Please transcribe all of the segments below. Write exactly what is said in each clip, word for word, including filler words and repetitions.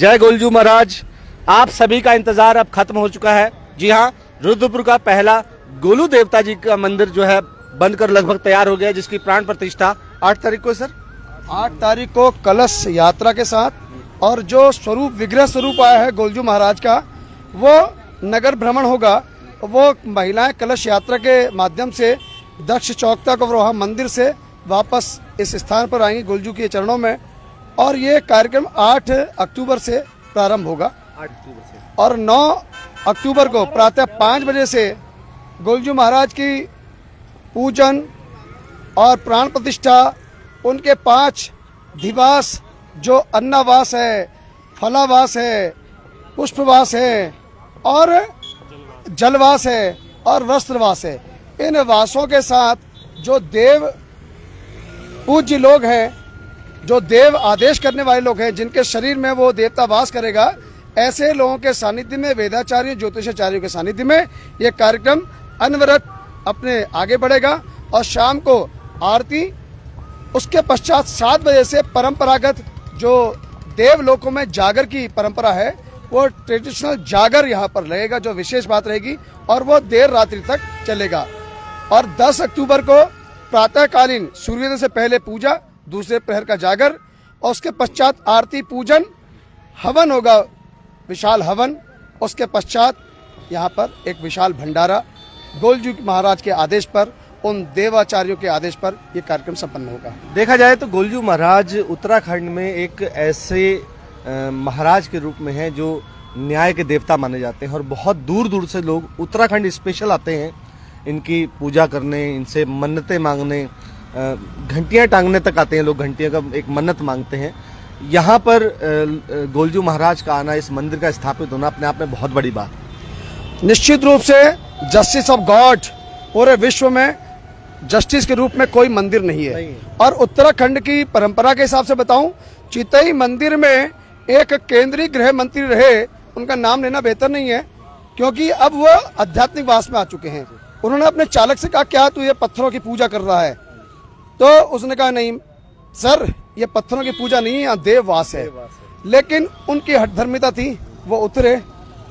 जय गोलजू महाराज। आप सभी का इंतजार अब खत्म हो चुका है। जी हाँ, रुद्रपुर का पहला गोलू देवता जी का मंदिर जो है बनकर लगभग तैयार हो गया, जिसकी प्राण प्रतिष्ठा आठ तारीख को सर आठ तारीख को कलश यात्रा के साथ, और जो स्वरूप विग्रह स्वरूप आया है गोलजू महाराज का वो नगर भ्रमण होगा। वो महिलाएं कलश यात्रा के माध्यम से दक्ष चौक तक और वहाँ मंदिर से वापस इस स्थान पर आएंगी गोलजू के चरणों में, और ये कार्यक्रम आठ अक्टूबर से प्रारंभ होगा। आठ अक्टूबर से और नौ अक्टूबर को प्रातः पाँच बजे से गोलजू महाराज की पूजन और प्राण प्रतिष्ठा, उनके पांच दिवास जो अन्नावास है, फलावास है, पुष्पवास है और जलवास है और वस्त्रवास है, इन वासों के साथ जो देव पूज्य लोग हैं, जो देव आदेश करने वाले लोग हैं, जिनके शरीर में वो देवता वास करेगा, ऐसे लोगों के सानिध्य में, वेदाचार्यों ज्योतिषाचार्यों के सानिध्य में ये कार्यक्रम अनवरत अपने आगे बढ़ेगा। और शाम को आरती, उसके पश्चात सात बजे से परंपरागत जो देवलोकों में जागर की परंपरा है वो ट्रेडिशनल जागर यहाँ पर लगेगा, जो विशेष बात रहेगी, और वो देर रात्रि तक चलेगा। और दस अक्टूबर को प्रातःकालीन सूर्योदय से पहले पूजा, दूसरे प्रहर का जागर, और उसके पश्चात आरती, पूजन, हवन होगा, विशाल हवन। उसके पश्चात यहाँ पर एक विशाल भंडारा गोलजू महाराज के आदेश पर, उन देवाचार्यों के आदेश पर यह कार्यक्रम संपन्न होगा। देखा जाए तो गोलजू महाराज उत्तराखंड में एक ऐसे महाराज के रूप में हैं जो न्याय के देवता माने जाते हैं, और बहुत दूर दूर से लोग उत्तराखंड स्पेशल आते हैं इनकी पूजा करने, इनसे मन्नतें मांगने, घंटियां टांगने तक आते हैं लोग। घंटियों का एक मन्नत मांगते हैं। यहाँ पर गोलजू महाराज का आना, इस मंदिर का स्थापित होना अपने आप में बहुत बड़ी बात है। निश्चित रूप से जस्टिस ऑफ गॉड, पूरे विश्व में जस्टिस के रूप में कोई मंदिर नहीं है, नहीं। और उत्तराखंड की परंपरा के हिसाब से बताऊं, चितई मंदिर में एक केंद्रीय गृह मंत्री रहे, उनका नाम लेना बेहतर नहीं है क्योंकि अब वो आध्यात्मिक वास में आ चुके हैं। उन्होंने अपने चालक से कहा, क्या तू ये पत्थरों की पूजा कर रहा है? तो उसने कहा, नहीं सर, ये पत्थरों की पूजा नहीं है, यहाँ देववास है। लेकिन उनकी हठधर्मिता थी, वो उतरे,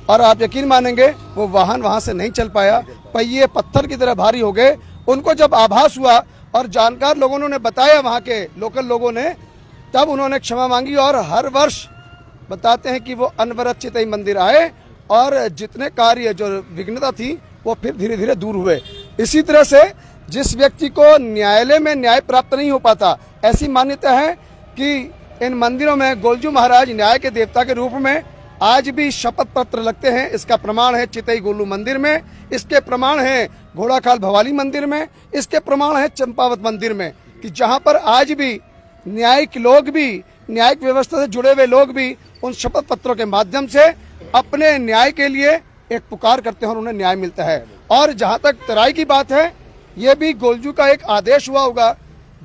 और आप यकीन मानेंगे वो वाहन वहाँ से नहीं चल पाया, पहिए पत्थर की तरह भारी हो गए। उनको जब आभास हुआ और जानकार लोगों ने उन्हें बताया, वहाँ के लोकल लोगों ने, तब उन्होंने क्षमा मांगी, और हर वर्ष बताते हैं कि वो अनवरत चितई मंदिर आए और जितने कार्य जो विघ्नता थी वो फिर धीरे धीरे दूर हुए। इसी तरह से जिस व्यक्ति को न्यायालय में न्याय प्राप्त नहीं हो पाता, ऐसी मान्यता है कि इन मंदिरों में गोलजू महाराज न्याय के देवता के रूप में आज भी शपथ पत्र लगते हैं। इसका प्रमाण है चितई गोलू मंदिर में, इसके प्रमाण है घोड़ाखाल भवाली मंदिर में, इसके प्रमाण है चंपावत मंदिर में, कि जहाँ पर आज भी न्यायिक लोग भी, न्यायिक व्यवस्था से जुड़े हुए लोग भी उन शपथ पत्रों के माध्यम से अपने न्याय के लिए एक पुकार करते हैं और उन्हें न्याय मिलता है। और जहाँ तक तराई की बात है, ये भी गोलजू का एक आदेश हुआ होगा।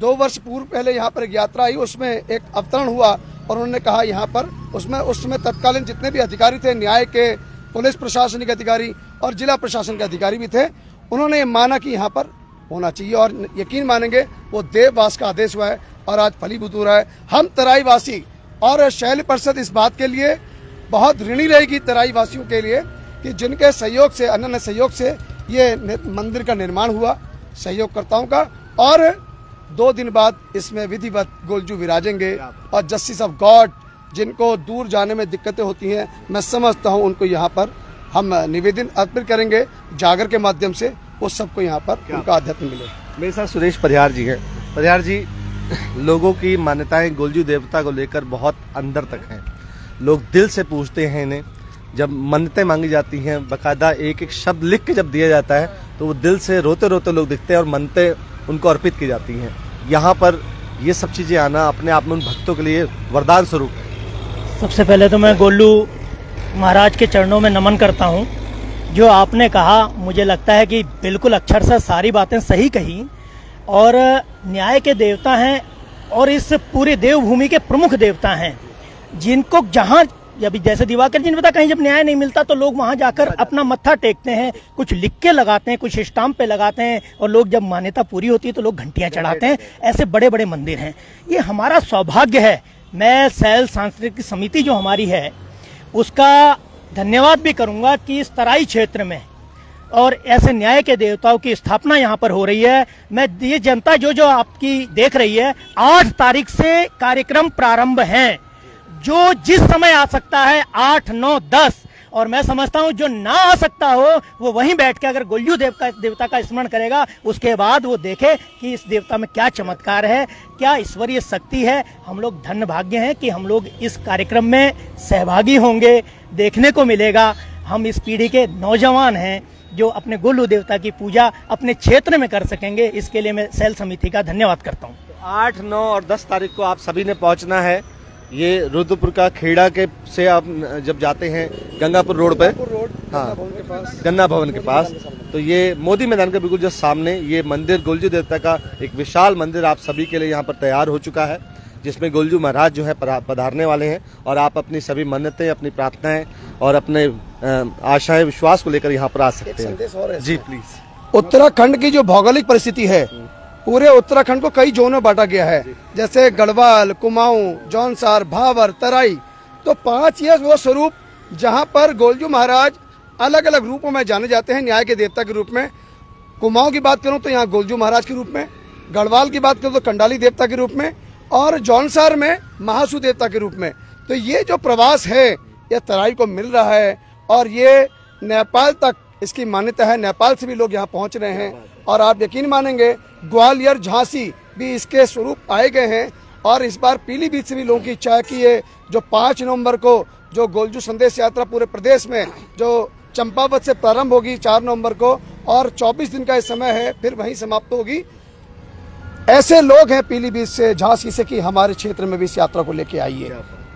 दो वर्ष पूर्व पहले यहाँ पर एक यात्रा आई, उसमें एक अवतरण हुआ और उन्होंने कहा यहाँ पर, उसमें उसमें तत्कालीन जितने भी अधिकारी थे, न्याय के, पुलिस प्रशासन के अधिकारी और जिला प्रशासन के अधिकारी भी थे, उन्होंने ये माना कि यहाँ पर होना चाहिए, और यकीन मानेंगे वो देववास का आदेश हुआ है और आज फलीभूत हो रहा है। हम तराईवासी और शैल परिषद इस बात के लिए बहुत ऋणी रहेगी तराईवासियों के लिए, कि जिनके सहयोग से, अन्य सहयोग से ये मंदिर का निर्माण हुआ, सहयोगकर्ताओं का। और दो दिन बाद इसमें विधिवत गोलजू विराजेंगे, और जस्टिस ऑफ गॉड, जिनको दूर जाने में दिक्कतें होती हैं, मैं समझता हूँ उनको यहाँ पर हम निवेदन अर्पित करेंगे जागर के माध्यम से, वो सबको यहाँ पर उनका आध्यात्म मिले। मेरे साथ सुरेश परिहार जी हैं। परिहार जी, लोगों की मान्यताएं गोलजू देवता को लेकर बहुत अंदर तक हैं, लोग दिल से पूछते हैं इन्हें। जब मन्नतें मांगी जाती हैं, बाकायदा एक एक शब्द लिख के जब दिया जाता है, तो वो दिल से रोते रोते लोग दिखते हैं और मन्नतें उनको अर्पित की जाती हैं। यहाँ पर ये सब चीज़ें आना अपने आप में उन भक्तों के लिए वरदान स्वरूप है। सबसे पहले तो मैं गोलू महाराज के चरणों में नमन करता हूँ। जो आपने कहा, मुझे लगता है कि बिल्कुल अक्षरशः सारी बातें सही कही, और न्याय के देवता हैं और इस पूरी देवभूमि के प्रमुख देवता हैं, जिनको जहाँ, अभी जैसे दिवाकर जी ने बताया, कहीं जब न्याय नहीं मिलता तो लोग वहाँ जाकर अपना मत्था टेकते हैं, कुछ लिख के लगाते हैं, कुछ स्टाम्प पे लगाते हैं, और लोग जब मान्यता पूरी होती है तो लोग घंटियाँ चढ़ाते हैं। ऐसे बड़े बड़े मंदिर हैं। ये हमारा सौभाग्य है मैं सैल सांस्कृतिक समिति जो हमारी है उसका धन्यवाद भी करूंगा कि इस तराई क्षेत्र में और ऐसे न्याय के देवताओं की स्थापना यहाँ पर हो रही है। मैं ये जनता जो जो आपकी देख रही है, आठ तारीख से कार्यक्रम प्रारंभ हैं, जो जिस समय आ सकता है आठ नौ दस, और मैं समझता हूँ जो ना आ सकता हो वो वहीं बैठ के अगर गोलजू देव का देवता का स्मरण करेगा, उसके बाद वो देखे कि इस देवता में क्या चमत्कार है, क्या ईश्वरीय शक्ति है। हम लोग धन्य भाग्य हैं कि हम लोग इस कार्यक्रम में सहभागी होंगे, देखने को मिलेगा। हम इस पीढ़ी के नौजवान हैं जो अपने गोलू देवता की पूजा अपने क्षेत्र में कर सकेंगे, इसके लिए मैं सैल समिति का धन्यवाद करता हूँ। आठ नौ और दस तारीख को आप सभी ने पहुँचना है। ये रुद्रपुर का खेड़ा के से आप जब जाते हैं गंगापुर रोड पे, हाँ, गन्ना भवन के पास, तो ये मोदी मैदान के बिल्कुल जस्ट सामने ये मंदिर गोलजू देवता का एक विशाल मंदिर आप सभी के लिए यहाँ पर तैयार हो चुका है, जिसमें गोलजू महाराज जो है पधारने वाले हैं और आप अपनी सभी मन्नतें, अपनी प्रार्थनाएं और अपने आशाएं, विश्वास को लेकर यहाँ पर आ सकते हैं। जी प्लीज। उत्तराखण्ड की जो भौगोलिक परिस्थिति है, पूरे उत्तराखंड को कई जोन में बांटा गया है, जैसे गढ़वाल, कुमाऊं, जौनसार, भावर, तराई। तो पांच ये वो स्वरूप जहां पर गोलजू महाराज अलग अलग रूपों में जाने जाते हैं न्याय के देवता के रूप में। कुमाऊं की बात करूं तो यहाँ गोलजू महाराज के रूप में, गढ़वाल की बात करूं तो कंडाली देवता के रूप में, और जौनसार में महासु देवता के रूप में। तो ये जो प्रवास है यह तराई को मिल रहा है और ये नेपाल तक इसकी मान्यता है, नेपाल से भी लोग यहाँ पहुँच रहे हैं। और आप यकीन मानेंगे ग्वालियर, झांसी भी इसके स्वरूप आए गए हैं और इस बार पीलीभीत से भी लोगों की इच्छा है कि ये जो पाँच नवंबर को जो गोलजू संदेश यात्रा पूरे प्रदेश में जो चंपावत से प्रारंभ होगी चार नवंबर को और चौबीस दिन का इस समय है, फिर वहीं समाप्त होगी। ऐसे लोग हैं पीलीभीत से, झांसी से कि हमारे क्षेत्र में भी इस यात्रा को लेके आइए।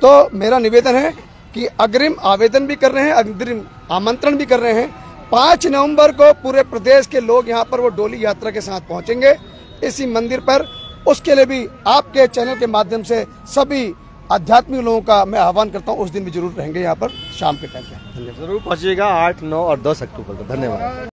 तो मेरा निवेदन है कि अग्रिम आवेदन भी कर रहे हैं, अग्रिम आमंत्रण भी कर रहे हैं। पाँच नवंबर को पूरे प्रदेश के लोग यहाँ पर वो डोली यात्रा के साथ पहुँचेंगे इसी मंदिर पर। उसके लिए भी आपके चैनल के माध्यम से सभी आध्यात्मिक लोगों का मैं आह्वान करता हूँ, उस दिन भी जरूर रहेंगे यहाँ पर शाम के टाइम। धन्यवाद, जरूर पहुँचिएगा आठ नौ और दस अक्टूबर को। धन्यवाद।